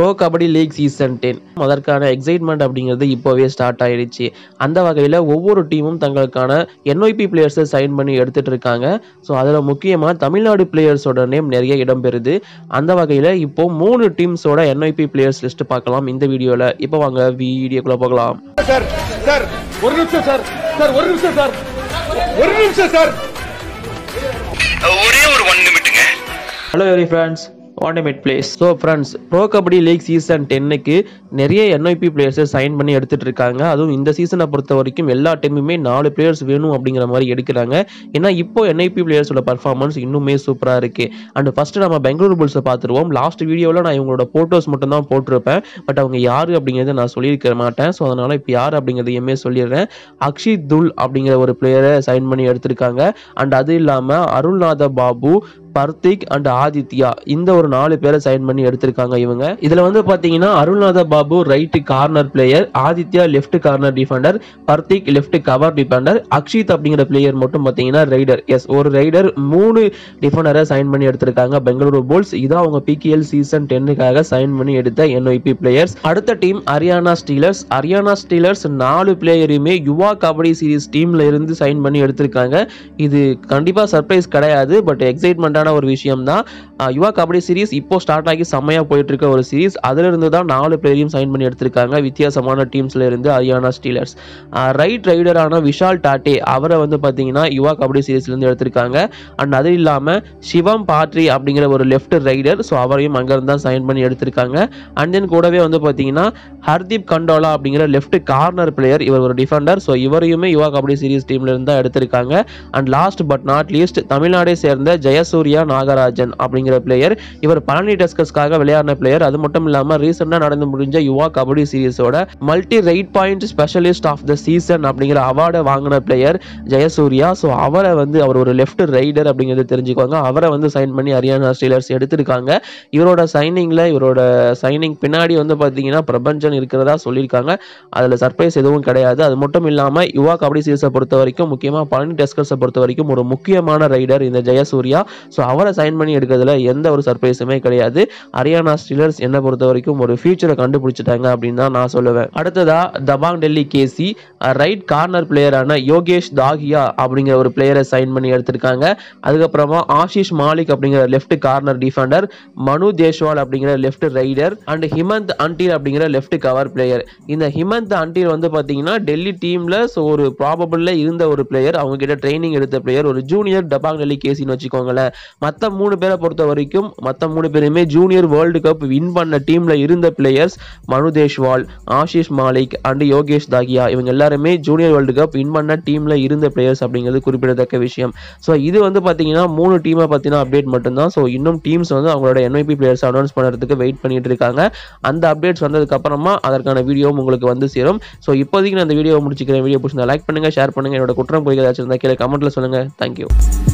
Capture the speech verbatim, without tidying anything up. Bro kabaddi league season ten அதற்கான excitement அப்படிங்கிறது இப்போவே ஸ்டார்ட் ஆயிடுச்சு. அந்த வகையில் ஒவ்வொரு டீமும் தங்களுக்கான என்ஒய்பி பிளேயர்ஸை சைன் பண்ணி எடுத்துகிட்டு இருக்காங்க. ஸோ அதில் முக்கியமாக தமிழ்நாடு பிளேயர்ஸோட நேம் நிறைய இடம்பெறுது. அந்த வகையில் இப்போது மூணு டீம்ஸோட என்ஒய்பி பிளேயர்ஸ் லிஸ்ட் பார்க்கலாம் இந்த வீடியோவில். இப்போ வாங்க வீடியோக்குள்ளே போகலாம். சார் சார் ஒரு நிமிஷம் சார் சார் ஒரு நிமிஷம் சார் ஒரு நிமிஷம் சார் ஒரே ஒரு ஒன் நிமிட்டுங்க. Hello every friends, one minute please. So friends, bro kabaddi league season டென்னுக்கு நிறைய என்ஒய்பி பிளேயர்ஸை சைன் பண்ணி எடுத்துகிட்டு இருக்காங்க. அதுவும் இந்த சீசனை பொறுத்த வரைக்கும் எல்லா டைமுமே நாலு பிளேயர்ஸ் வேணும் அப்படிங்கிற மாதிரி எடுக்கிறாங்க. ஏன்னா இப்போ என்ஐபி பிளேயர்ஸோட பர்ஃபார்மன்ஸ் இன்னுமே சூப்பராக இருக்குது. அண்ட் ஃபஸ்ட்டு நம்ம பெங்களூர் புல்ஸை பார்த்துருவோம். லாஸ்ட் வீடியோவில் நான் இவங்களோட ஃபோட்டோஸ் மட்டும் தான் போட்டிருப்பேன். பட் அவங்க யார் அப்படிங்கிறத நான் சொல்லியிருக்க மாட்டேன். ஸோ அதனால் இப்போ யார் அப்படிங்கிறதையுமே சொல்லிடுறேன். அக்ஷித் துல் அப்படிங்கிற ஒரு பிளேயரை சைன் பண்ணி எடுத்திருக்காங்க. அண்ட் அது இல்லாமல் அருள்நாத பாபு, பர்த்திக் அண்ட் ஆதித்யா இந்த ஒரு நாலு பேரை சைன் பண்ணி எடுத்திருக்காங்க இவங்க. இதுல வந்து பாத்தீங்கன்னா அருள்நாத Babu right corner player, Aditya left corner defender, Parthik left cover defender, Akshit அப்படிங்கிற பிளேயர் மட்டும் பாத்தீங்கன்னா ரைடர். எஸ், ஒரு ரைடர் மூணு டிஃபெண்டரை சைன் பண்ணி எடுத்திருக்காங்க பெங்களூரு புல்ஸ். இதான் அவங்க பிகேஎல் சீசன் டென்னுக்காக சைன் பண்ணி எடுத்த என்ஒய்பி பிளேயர்ஸ். அடுத்த team Haryana Steelers. Haryana Steelers நாலு பிளேயருமே யுவா கபடி சீரீஸ் டீம்ல இருந்து சைன் பண்ணி எடுத்திருக்காங்க. இது கண்டிப்பா சர்ப்ரைஸ் கிடையாது, பட் எக்ஸைட்மெண்ட் ஒரு விஷயம் தான். யுவா கபடி சீரிஸ் இப்போ ஸ்டார்ட் ஆகி செம்மையா போயிட்டு இருக்க ஒரு சீரிஸ். அதுல இருந்து தான் நாலு பிளேயரையும் சைன் பண்ணி எடுத்திருக்காங்க வித்தியாசமான டீம்ஸ்ல இருந்து ஹரியானா ஸ்டீலர்ஸ். ரைட் ரைடரான விஷால் டாட்டே அவரை வந்து பாத்தீங்கன்னா யுவா கபடி சீரிஸ்ல இருந்து எடுத்திருக்காங்க. அண்ட் அது இல்லாம சிவம் பாட்ரி அப்படிங்கிற ஒரு லெஃப்ட் ரைடர், ஸோ அவரையும் அங்கிருந்து தான் சைன் பண்ணி எடுத்திருக்காங்க. அண்ட் தென் கூடவே வந்து பாத்தீங்கன்னா ஹர்தீப் கண்டோலா அப்படிங்கிற லெஃப்ட் கார்னர் பிளேயர், இவர் ஒரு டிஃபெண்டர், ஸோ இவரையுமே யுவா கபடி சீரிஸ் டீம்ல இருந்து தான் எடுத்திருக்காங்க. And last but not least தமிழ்நாடை சேர்ந்த ஜெய சூரிய நாகராஜன் அப்படிங்கிற பிளேயர், இவர் பழனி டஸ்கர்ஸ்க்காக விளையாடின பிளேயர். அது மட்டும் இல்லாம ரீசெண்டா நடந்து முடிஞ்ச யுவா கபடி சீரிஸோட multi raid point specialist of the season அப்படிங்கிற அவார்டை வாங்கின பிளேயர் ஜெயசூர்யா. ஸோ அவரை வந்து அவர் ஒரு லெஃப்ட் ரைடர் அப்படிங்கிறது தெரிஞ்சுக்குவாங்க. அவரை வந்து சைன் பண்ணி ஹரியானா ஸ்டீலர்ஸ் எடுத்திருக்காங்க. இவரோட சைனிங்ல இவரோட சைனிங் பின்னாடி வந்து பாத்தீங்கன்னா பிரபஞ்சன் இருக்கிறதா சொல்லியிருக்காங்க. அதுல சர்ப்ரைஸ் எதுவும் கிடையாது. அது மட்டும் இல்லாம யுவா கபடி சீரிஸை பொறுத்த வரைக்கும், முக்கியமா பழனி டஸ்கர்ஸை பொறுத்த வரைக்கும் ஒரு முக்கியமான ரைடர் இந்த ஜெயசூர்யா. ஸோ அவரை சைன் பண்ணி எடுக்கிறதுல எந்த ஒரு சர்ப்ரைஸுமே கிடையாது. ஹரியானா ஸ்டீலர்ஸ் என்னை பொறுத்த வரைக்கும் ஒரு ஃபியூச்சரை கண்டுபிடிச்சிட்டாங்க அப்படின்னு தான் நான் சொல்லுவேன். அடுத்ததா Dabang Delhi KC right corner பிளேயரான யோகேஷ் தாகியா அப்படிங்கிற ஒரு பிளேயரை சைன் பண்ணி எடுத்திருக்காங்க. அதுக்கப்புறமா ஆஷிஷ் மாலிக் அப்படிங்கிற left corner Defender, Manu Deshwal அப்படிங்கிற left raider and Himanta Antil அப்படிங்கிற லெஃப்ட் கவர் பிளேயர். இந்த ஹிமந்த் அன்டில் வந்து பார்த்தீங்கன்னா டெல்லி டீமில் ஸோ ஒரு ப்ராபபிளில் இருந்த ஒரு பிளேயர், அவங்க கிட்ட ட்ரைனிங் எடுத்த பிளேயர், ஒரு ஜூனியர் டபாங் டெல்லி கேசின்னு வச்சுக்கோங்களேன். மற்ற மூணு பேரை பொறுத்த வரைக்கும் மற்ற மூணு பேருமே ஜூனியர் வேர்ல்டு கப் வின் பண்ண டீம்ல இருந்த பிளேயர்ஸ். மனு தேஷ்வால், ஆஷிஷ் மாலிக் அண்ட் யோகேஷ் தாகியா இவங்க எல்லாருமே ஜூனியர் வேர்ல்டு கப் வின் பண்ண டீம்ல இருந்த பிளேயர்ஸ் அப்படிங்கிறது குறிப்பிடத்தக்க விஷயம். ஸோ இது வந்து பார்த்தீங்கன்னா மூணு டீமை பற்றின அப்டேட் மட்டும்தான். ஸோ இன்னும் டீம்ஸ் வந்து அவங்களோட என்ஐபி பிளேயர்ஸ் அனௌன்ஸ் பண்ணுறதுக்கு வெயிட் பண்ணிட்டு இருக்காங்க. அந்த அப்டேட்ஸ் வந்ததுக்கு அப்புறமா அதற்கான வீடியோவும் உங்களுக்கு வந்து சேரும். ஸோ இப்போதைக்கு நான் அந்த வீடியோவை முடிச்சுக்கிறேன். வீடியோ பிடிச்சிருந்தா லைக் பண்ணுங்க, ஷேர் பண்ணுங்க. என்னோட குற்றம் குறிக்க ஏதாச்சும் இருந்தால் கீழே கமெண்ட்ல சொல்லுங்க. தேங்க்யூ.